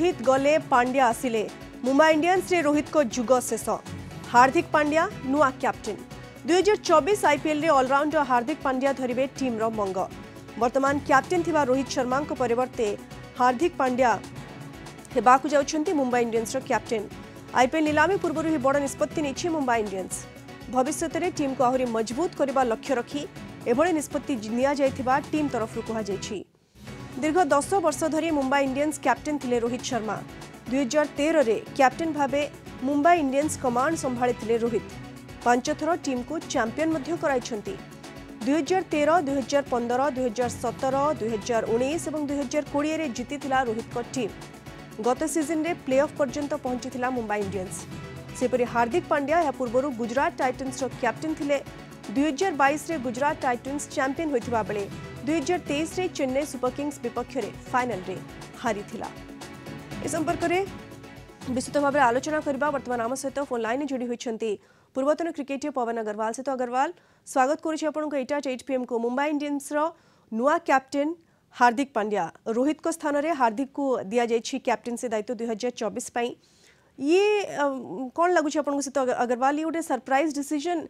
रोहित गले पांड्या आसिले मुंबई इंडियंस रे रोहित को जुग शेष हार्दिक पांड्या नुआ कैप्टेन 2024 आईपीएल रे ऑलराउंडर हार्दिक पांड्या धरिबे टीम रो मंग वर्तमान कैप्टेन थिबा रोहित शर्मा को परिवर्ते हार्दिक पांड्या हेबाकु जाउछन्ती मुंबई इंडियंस रो कैप्टेन। आईपीएल नीलामी पूर्व ही बड़ निष्पत्ति नेछि मुंबई इंडियंस भविष्य में टीम को आहरी मजबूत करने लक्ष्य रखी एभली निष्पत्ति निया टीम तरफ कहुई। दीर्घ 10 वर्ष धरी मुंबई इंडियंस कैप्टेन थिले रोहित शर्मा 2013 रे कैप्टेन भाबे मुंबई इंडियंस कमांड संभाली रोहित 5 थर टीम को चैंपियन मध्य कराइछन्ती 2013 2015 2017 2019 और 2020 रे जीतीला रोहित को टीम गत सीजन रे प्लेऑफ पर्यंत पहुंचीला मुंबई इंडियंस। सेपरी हार्दिक पांड्या या पूर्व गुजरात टाइटन्स कैप्टेन थिले 2022 रे गुजरात टाइटन्स चैंपियन होइथिबा बेले 2023 रे चेन्नई सुपर किंग्स विपक्ष रे फाइनल रे हारी थिला। इस संपर्क रे विस्तृत भाव में आलोचना करबा वर्तमान आम सहित फोन लाइन जोड़ी होइछन्ती पूर्वतन क्रिकेटर पवन अग्रवाल। सहित अग्रवाल स्वागत करूछि आपनक एटा 8 PM को मुंबई इंडियंस रो नुआ कैप्टेन हार्दिक पांड्या रोहित को स्थान रे हार्दिक को दिया जाइछि कैप्टेन्सी दायित्व 2024 पई ये कौन लगुछि आपनक सहित अग्रवाल ये उडे सरप्राइज डिसीजन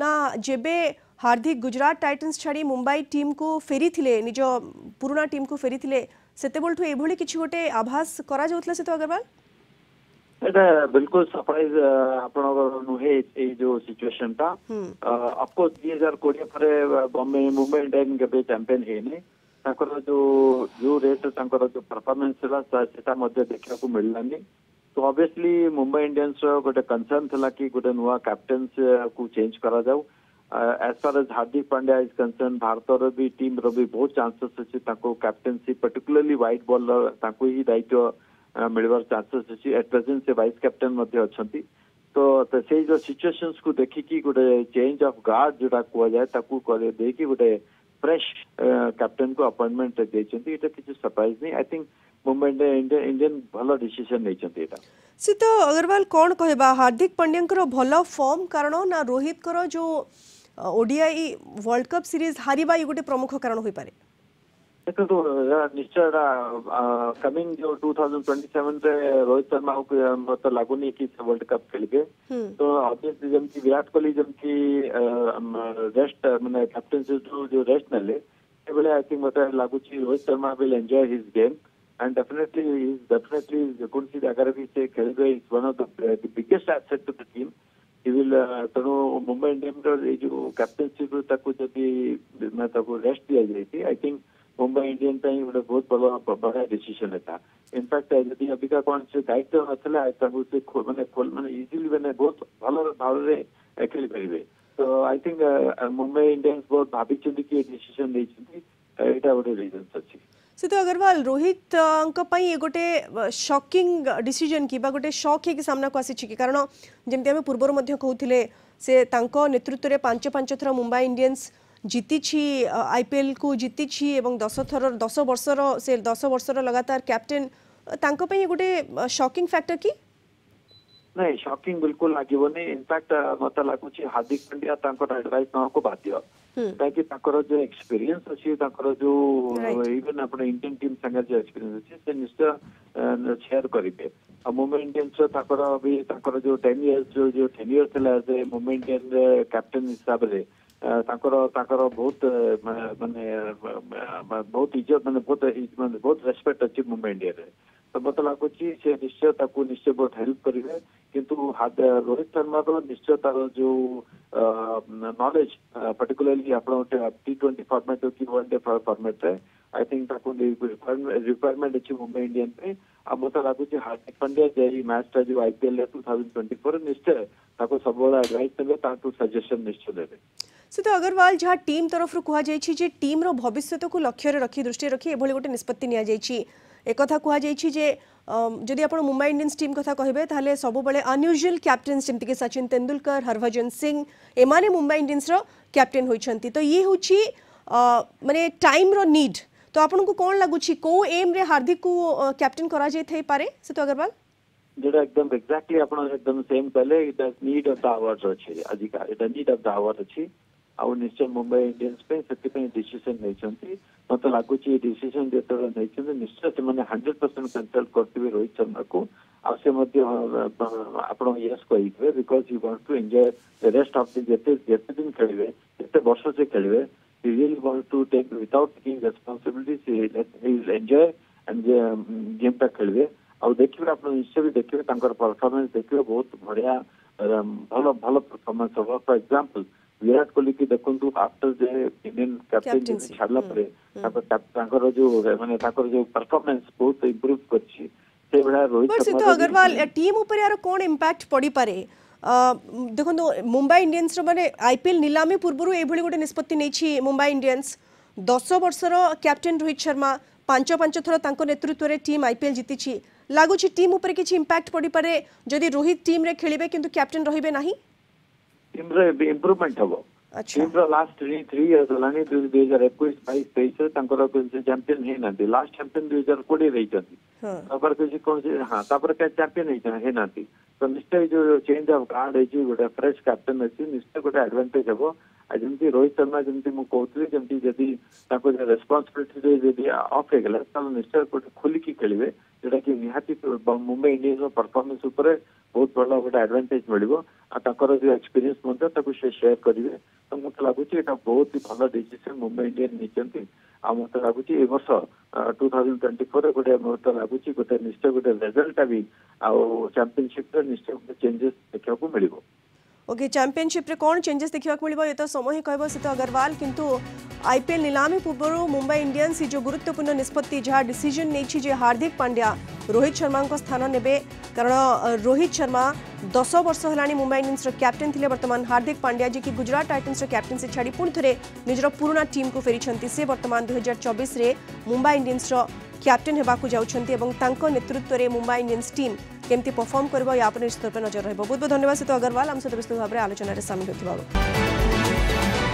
ना जेबे हार्दिक गुजरात टाइटन्स छाड़ी मुंबई टीम को फेरी थिले निज पुराना टीम को फेरी थिले सेतेबोलठु एभली किछि गोटे आभास करा जाउतला से तो अग्रवाल एटा बिल्कुल सरप्राइज आपनो नुहे ए जो सिचुएशन था आपको 2020 परे मुंबई इंडियंस के चैंपियन हेने ताकर जो जो रेट ताकर जो परफॉर्मेंस थला सेटा मध्ये देखा को मिललानी तो ऑब्वियसली मुंबई इंडियंस गोटे कंसर्न थला कि गोटे नुआ कैप्टेन्स को चेंज करा जाऊ as far as Hardik Pandya is concern भारतर भी टीम रो भी बहुत चांसेस अछि ताको कैप्टेन्सी पर्टिकुलरली व्हाइट बॉलर ताको ही दायित्व मिलवार चांसेस अछि एट प्रेजेंट से वाइस कैप्टेन मध्ये अछंती तो से जो सिचुएशंस को देखि कि गोटे चेंज ऑफ गार्ड जोटा को जाय ताको करे देखि गोटे फ्रेश कैप्टेन को अपॉइंटमेंट देछंती एटा किछ सरप्राइज नै आई थिंक मुंबई इंडियन भलो डिसीजन नैछंती एटा। सितो अग्रवाल कोन कहबा हार्दिक पांड्यांकर भलो फॉर्म कारण ना रोहित कर जो ओडीआई वर्ल्ड कप सीरीज हारिबा ये गोटे प्रमुख कारण होई पारे देखो तो निश्चय कमिंग जो 2027 रे रोहित शर्मा को तो लागुनी कि वर्ल्ड कप खेलबे तो ऑब्वियसली जम की विराट कोहली जम की रेस्ट माने कैप्टेंसी जो रेस्ट नले ए बेले आई थिंक मते लागु छी Rohit Sharma will enjoy his game and definitely Kunsi Dagaravi se khelbe is one of the biggest asset to the team he will tano Mumbai Indians e jo captaincy ko takku jodi main takku rest diya jaiti I think Mumbai Indians tai bada bahut bada decision heta in fact jodi abika kon se daitwa hatla I takku se khol mane easily bane bahut bhalo re kheli paribe so I think Mumbai Indians bahut bhabi chindi ki decision nei chindi eta bada reason achi। सितो अग्रवाल रोहित ये गोटे shocking decision की बा गोटे shock है कि सामना को आसी कारण जमती आम पूर्वर कहते से नेतृत्व में 5 थर मुंबई इंडियंस जीति आईपीएल को जीति 10 वर्षर लगातार कैप्टेन ये गोटे शॉकिंग फैक्टर की नहीं शॉकिंग बिल्कुल लगोनी इनफैक्ट मत लगुच हार्दिक पांड्या एडवाइस ना को बाध्य ताकि जो एक्सपीरियंस अच्छी जो इवन अपने इंडियन टीम संगे जो एक्सपीरियंस अच्छी से निश्चय शेयर करेंगे और मुंबई इंडियंस भी जो 10 इयर्स जो 10 इयर्स है मुंबई इंडियंस कैप्टेन हिसाब से बहुत इज्जत बहुत रेस्पेक्ट अच्छी मुंबई इंडियन तो मत लगुच से निश्चय बहुत हेल्प करेंगे किंतु रोहित शर्मा निश्चय तार जो नॉलेज पर्टिकुलरली T20 फॉर्मेट कि world day format I think requirement अच्छी मुंबई इंडियन पे अब मत लगुच हार्दिक पांड्या जे मैच टा जो आईपीएल 2024 निश्चय सब एडवाइस देवे सजेशन निश्चय देवे। सितो अग्रवाल जहाँ टीम तरफ कह जाइए टीम रो भविष्य को लक्ष्य रखी दृष्टि रखी एभली गोटे निष्पत्ति निया जाइछि एक कथा कह जाइछि जे जदि आप मुंबई इंडियंस टीम कथा कहबे ताले सब बेले अनयूजुअल कैप्टेन्स जेमती कि सचिन तेंदुलकर हरभजन सिंह एमाने मुंबई इंडियंस रो कैप्टेन होइछंती तो ये होछि माने टाइम रो नीड तो आपनको कोन लागुछि को एम रे हार्दिक को कैप्टेन करा जाय थई पारे सितो अग्रवाल जेटा एकदम एग्जैक्टली आपन एकदम सेम कहले it need of the hours अछि आजिका it need of the hours अछि आउ निश्चय मुंबई इंडियंस डिसीजन नहीं मत लगुच डिसीजन जो नहीं निश्चय से 100% कंसल्ट करते रोहित शर्मा को आपड़ यस कहे because you want to enjoy the rest of the जिते दिन खेलेंगे जिते वर्ष से खेलेंगे he really want to take without taking responsibility he will enjoy and game ta khelbe aur dekhibe apna niche bhi dekhibe tankar performance dekhibe bahut badhiya bhalo bhalo performance hoba for example Virat Kohli ki dekhuntu after the Indian captain chhala pare tankar jo mane tankar jo performance bahut improve karchi se bada Rohit Sharma Agarwal team upare aro kon impact padi pare देखो Mumbai Indians माने IPL नीलामी पूर्व ये गोटे निष्पत्ति नहीं Mumbai Indians 10 वर्षर captain Rohit Sharma 5-5 थर तांको नेतृत्व में टीम आईपीएल जीती लगुच टीम उपर किछि इंपैक्ट पड़ी पारे जदि रोहित टीम रे खेलिबे किंतु कैप्टेन रहिबे नाही टीम रे इंप्रूवमेंट हबो अच्छा टीम रे लास्ट 3 इयर्स लानी 2021 22 23 तांको चैंपियन हे नाती लास्ट चैंपियन 2020 रही छथि तापर के चैंपियन हे नाती तो निश्चय जो चेंज ऑफ गार्ड है गोटे फ्रेश कैप्टेन अच्छी निश्चय गोटे एडवांटेज हम आज जमी रोहित शर्मा जमी मुझे कहती जदि रेस्पॉन्सिबिलिटी ऑफ होगा तो निश्चय गोटे खोलिकी खेलेंगे जोटा कि निहाती मुंबई इंडियंस परफॉर्मेंस बहुत बड़ा गोटे एडवांटेज मिलो और जो एक्सपीरियंस से शेयर करेंगे तो मत लगुच बहुत ही भल डिसीजन मुंबई इंडियंस नहीं मत लगुच वर्ष 2024 गोटे मत लगुच गोटे निश्चय गोटे रिजल्ट भी आउ चैंपियनशिप निश्चय गोटे चेंजेस देखा मिल ओके चैंपियनशिप रे कौन चेंजेस देखा मिल ये तो समय ही कह सीता अग्रवाल किंतु आईपीएल नीलामी पूर्व मुंबई इंडियंस जो गुरुत्वपूर्ण निष्पत्ति जहाँ डिसीजन नहीं हार्दिक पांड्या रोहित शर्मा स्थान ने कारण रोहित शर्मा 10 वर्ष है मुंबई इंडियंस कैप्टेन थे बर्तमान हार्दिक पांड्या जी की गुजरात टाइटन्स कैप्टेन से छाड़ी पुणी थे निजर पुराणा टीम को फेरी से बर्तमान 2024 मुंबई इंडियंस कैप्टेन होगा जाऊँ नेतृत्व में मुंबई इंडियंस टीम केमती परफॉर्म कर या पर निश्चित रूप से नजर रही बहुत बहुत धन्यवाद सीता अग्रवाल आम सहित विस्तृत भाव में आलोचन सामिल होता।